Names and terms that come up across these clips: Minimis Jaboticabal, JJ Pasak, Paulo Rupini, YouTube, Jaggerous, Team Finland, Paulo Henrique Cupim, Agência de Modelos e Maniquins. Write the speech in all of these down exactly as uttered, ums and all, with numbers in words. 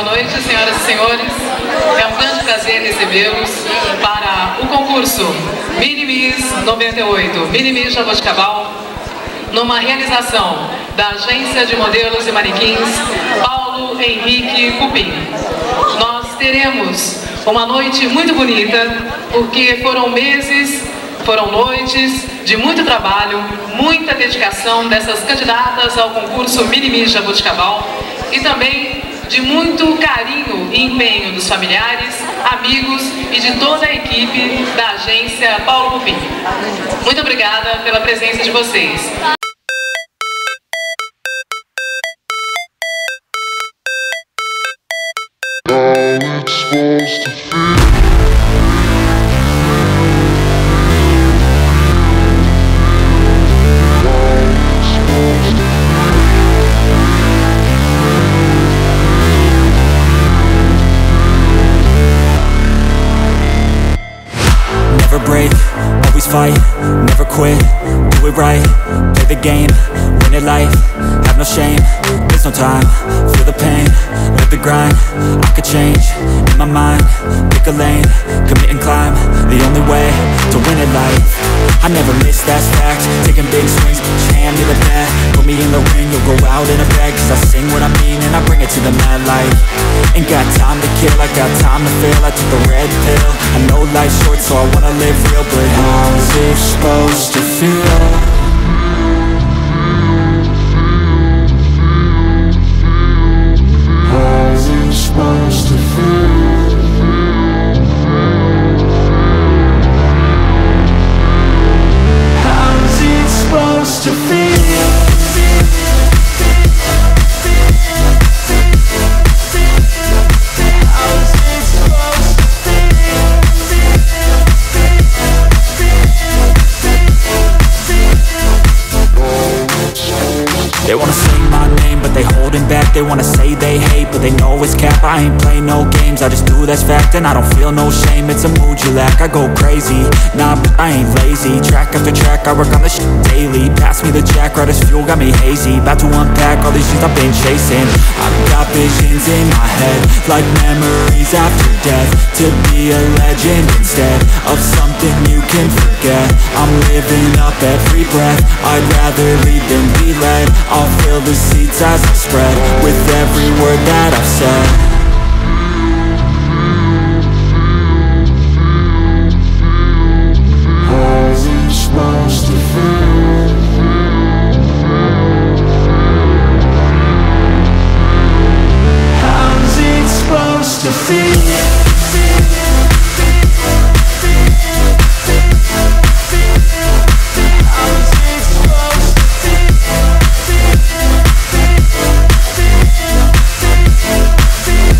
Boa noite, senhoras e senhores. É um grande prazer recebê-los para o concurso Minimis noventa e oito, Minimis Jaboticabal, numa realização da Agência de Modelos e Maniquins, Paulo Henrique Cupim. Nós teremos uma noite muito bonita, porque foram meses, foram noites de muito trabalho, muita dedicação dessas candidatas ao concurso Minimis Jaboticabal e também de muito carinho e empenho dos familiares, amigos e de toda a equipe da agência Paulo Rupini. Muito obrigada pela presença de vocês. Fight, never quit, do it right, play the game, win it life, have no shame, there's no time, feel the pain, let the grind, I could change, in my mind, pick a lane, commit and climb, the only way to win it life, I never miss that fact, taking big swings, each hand to the bat, put me in the ring, you'll go out in a bag, cause I sing what I mean and I bring it to the mad light, ain't got time to kill, I got time to feel, I took the red pill, I know life's short so I wanna live real, but how is it supposed to feel? They wanna say my name, but they holding back. They wanna say they hate, but they know it's cap. I ain't play no games, I just do that's fact. And I don't feel no shame, it's a mood you lack. I go crazy, nah, but I ain't lazy. Track after track, I work on this shit daily. Pass me the jack, right as fuel, got me hazy. About to unpack all these things I've been chasing. I've got visions in my head, like memories after death. To be a legend instead of something you can forget. I'm living up every breath, I'd rather lead than be led. I'll fill the seats as I spread with every word that I've said. How's it supposed to feel? How's it supposed to feel? We'll be right back.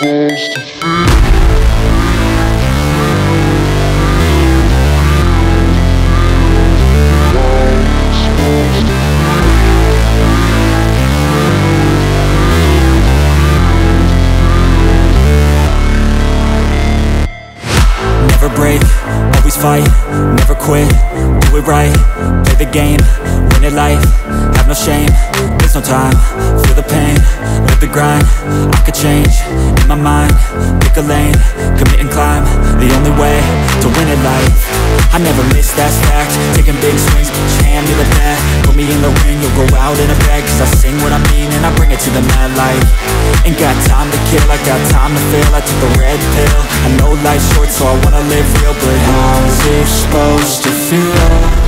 supposed to feel. Fight, never quit, do it right, play the game, win it life, have no shame, there's no time, feel the pain, live the grind, I could change, in my mind, pick a lane, commit and climb, the only way, to win it life, I never miss, that's fact, taking big swings, each hand to the bat, put me in the ring, you'll go out in a bag, cause I sing what I mean and I bring it to the mad light, ain't got time to kill, I got time to feel, I took a red pill, I know life's short so I wanna live real, but how? You're supposed to feel.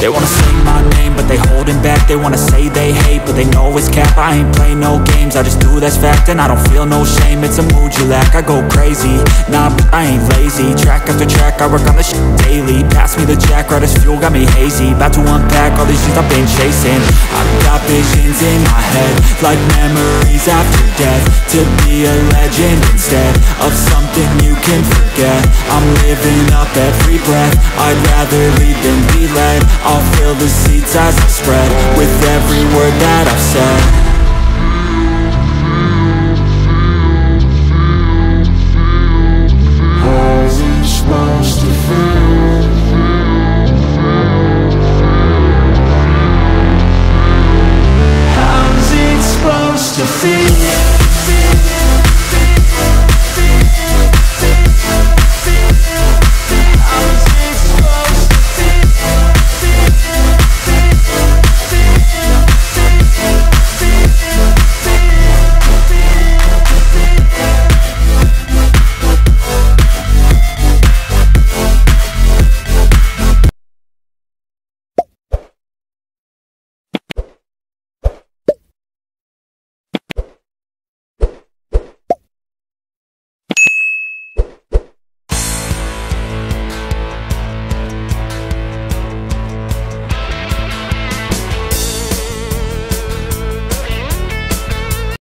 They wanna say my name, but they holding back. They wanna say they hate, but they know it's cap. I ain't play no games, I just do, that's fact. And I don't feel no shame, it's a mood you lack. I go crazy, nah, but I ain't lazy. Track after track, I work on this shit daily. Pass me the jack, right as fuel, got me hazy. About to unpack all these shit I've been chasing. I've got visions in my head, like memories after death. To be a legend instead of something you can forget. I'm living up every breath, I'd rather lead than be led. I'll fill the seats as I spread with every word that I've said.